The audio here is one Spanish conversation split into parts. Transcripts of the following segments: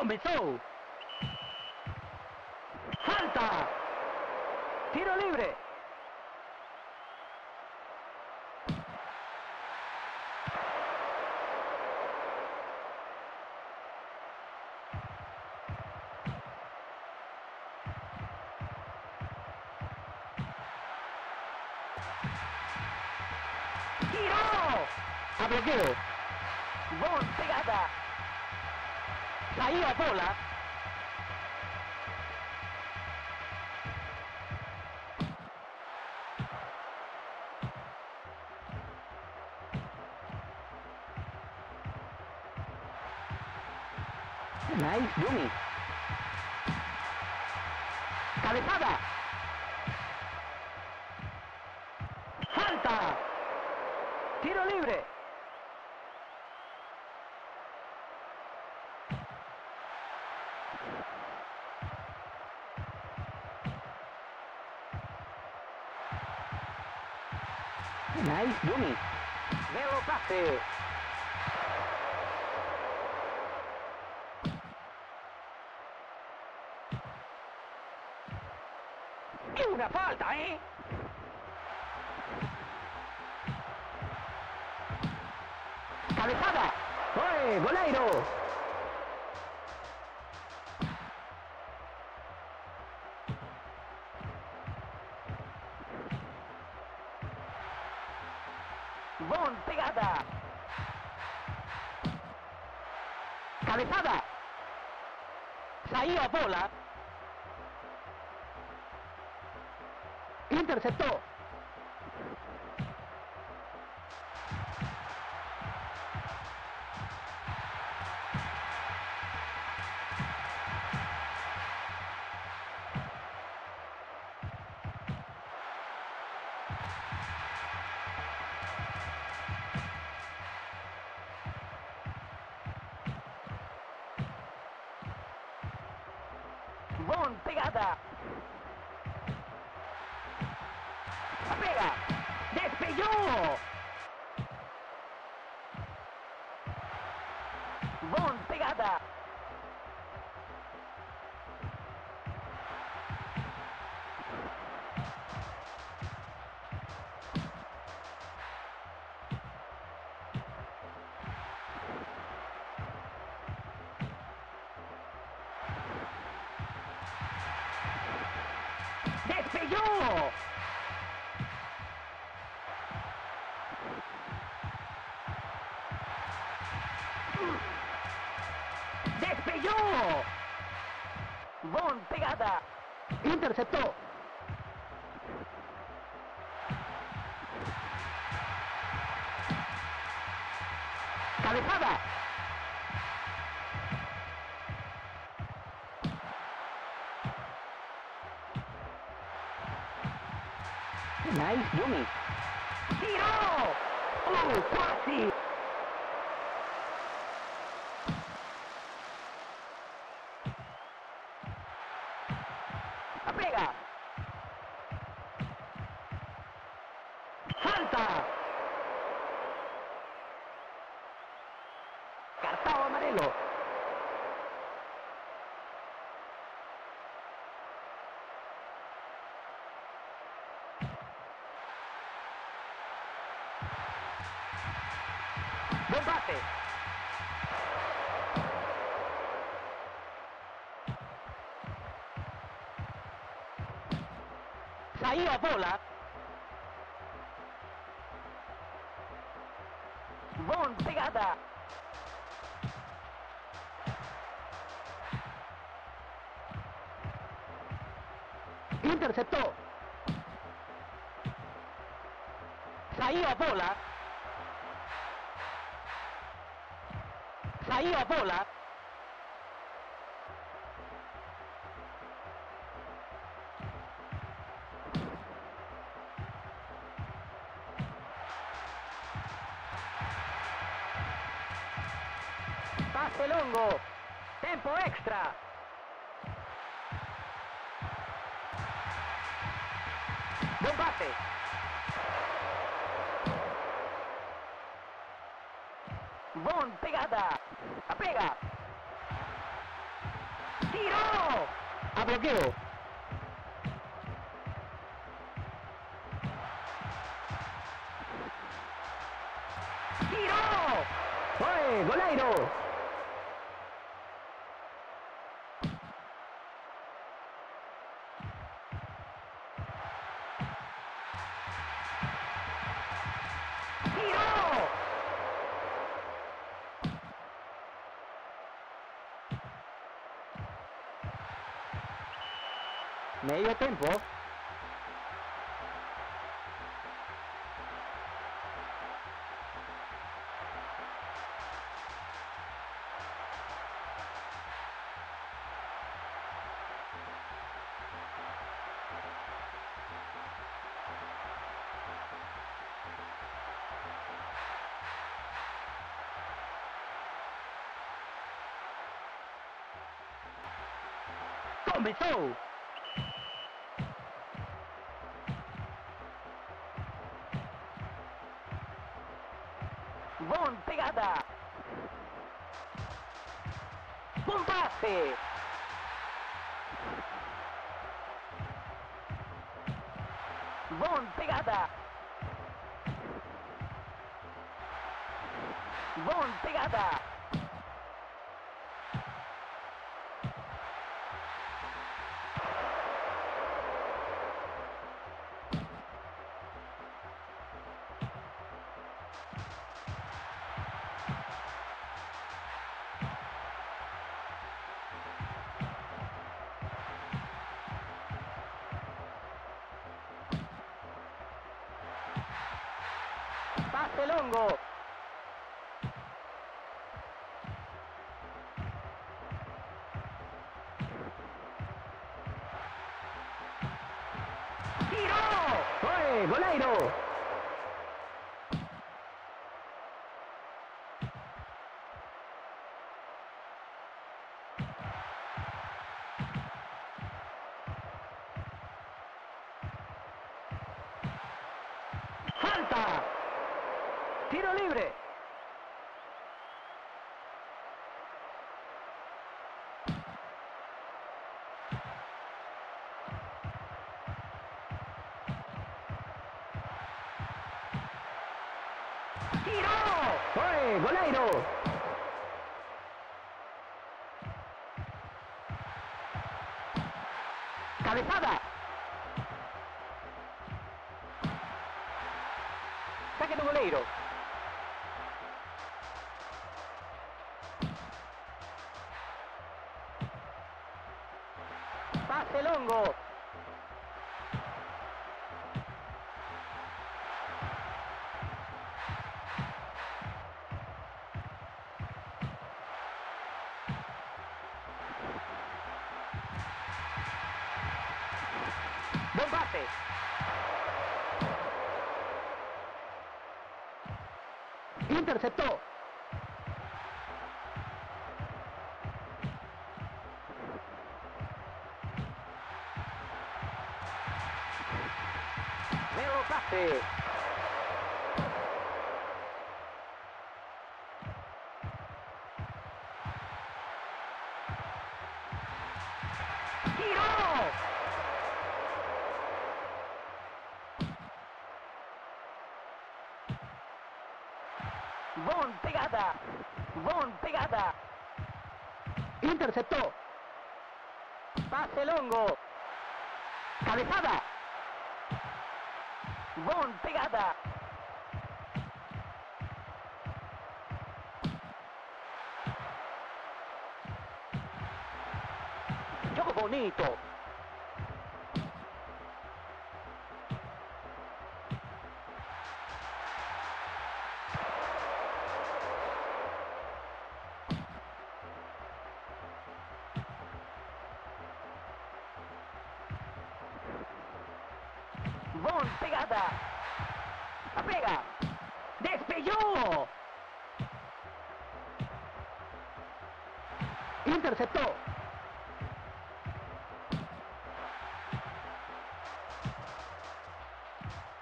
Comenzó. Falta. Tiro libre. Tiro. Abloqueo. Gol, pegada. Ahí va bola. Nice, Yumi. Cabezada. Falta. Tiro libre. Nice, Jimmy. Melo pase. Y una falta, ¿eh? Cabezada. ¡Oye, goleiro! Bon pegada. Cabezada. Salió a bola. Interceptó. Bon pegada. Pega. Despegó. Bon pegada. ¡Despelló! ¡Despelló! ¡Bon pegada! ¡Interceptó! ¡Cabezada! Nice, Jimmy. ¡Tiro! ¡Oh, casi! ¡Pega! ¡Falta! Cartón amarelo. Combate. Salió a bola. Bon pegada. Interceptó. Salió a bola. Ahí a bola. Pase longo. Tiempo extra. Combate. Bon, pegada. La pega. Tiro. A bloqueo. Tiro. ¡Oye, Golairo! Medio tiempo. Comenzó. Bon, pegada. Bon pase. Bon, pegada. Bon, pegada. Pase longo. ¡Tiro! ¡Oye, Golairo! ¡Falta! ¡Tiro libre! ¡Tiro! ¡Oye, Golairo! ¡Cabezada! ¡Saque de Golairo! Pase longo. Buen pase. Interceptó. Nuevo pase. ¡Tiro! Bon pegada. Bon pegada. Interceptó. Pase longo. Cabezada. Bon pegada. Yo bonito. Bon, pegada. La pega. Despelló. Interceptó.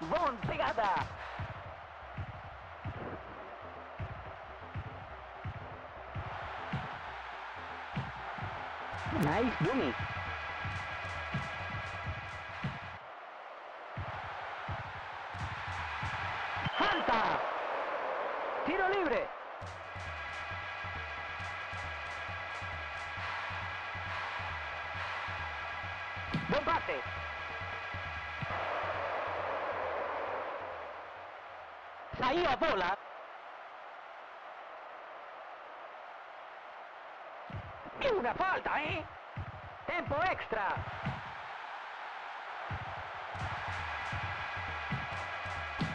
Montegada. Nice, Yumi. ¡Falta! ¡Tiro libre! ¡Buen pase! ¡Saía bola! ¡Y una falta, eh! ¡Tiempo extra!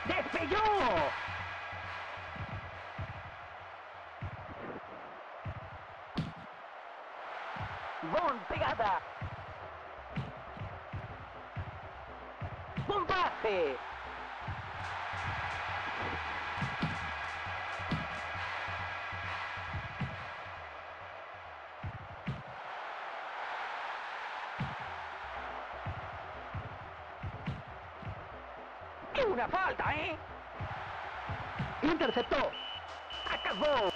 ¡Despelló! ¡Bon pegada! ¡Buen pase! Una falta, ¿eh? Interceptó. Acabó.